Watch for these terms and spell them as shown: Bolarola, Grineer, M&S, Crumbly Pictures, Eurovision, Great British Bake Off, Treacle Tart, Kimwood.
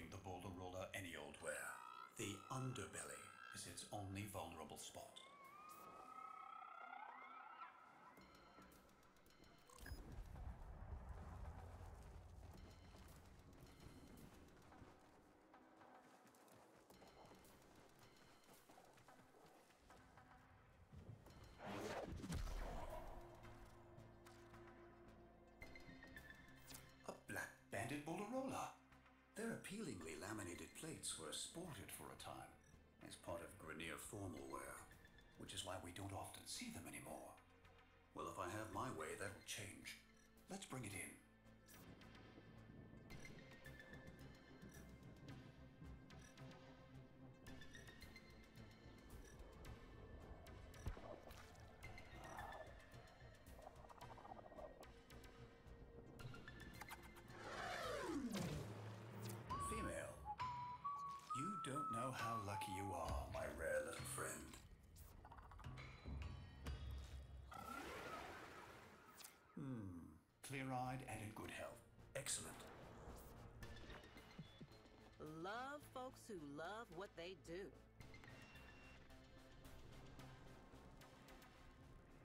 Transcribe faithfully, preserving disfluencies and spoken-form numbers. giving the Bolarola any old wear. The underbelly is its only vulnerable spot. Black-banded Bolarola. Their appealingly laminated plates were sported for a time as part of Grineer formal wear, which is why we don't often see them anymore. Well, if I have my way, that'll change. Let's bring it in. You don't know how lucky you are, my rare little friend. Hmm. Clear-eyed and in good health. Excellent. Love folks who love what they do.